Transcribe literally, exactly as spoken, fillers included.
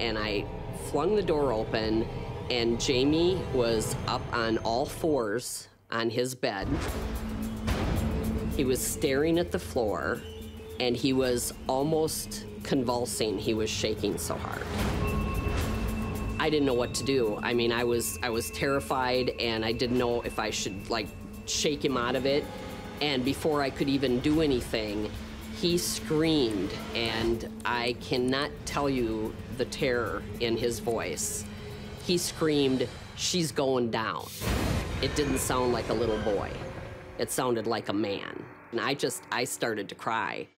and I flung the door open, and Jamie was up on all fours on his bed. He was staring at the floor, and he was almost convulsing. He was shaking so hard. I didn't know what to do. I mean, I was I was terrified, and I didn't know if I should, like, shake him out of it. And before I could even do anything, he screamed, and I cannot tell you the terror in his voice. He screamed, "She's going down." It didn't sound like a little boy. It sounded like a man. And I just, I started to cry.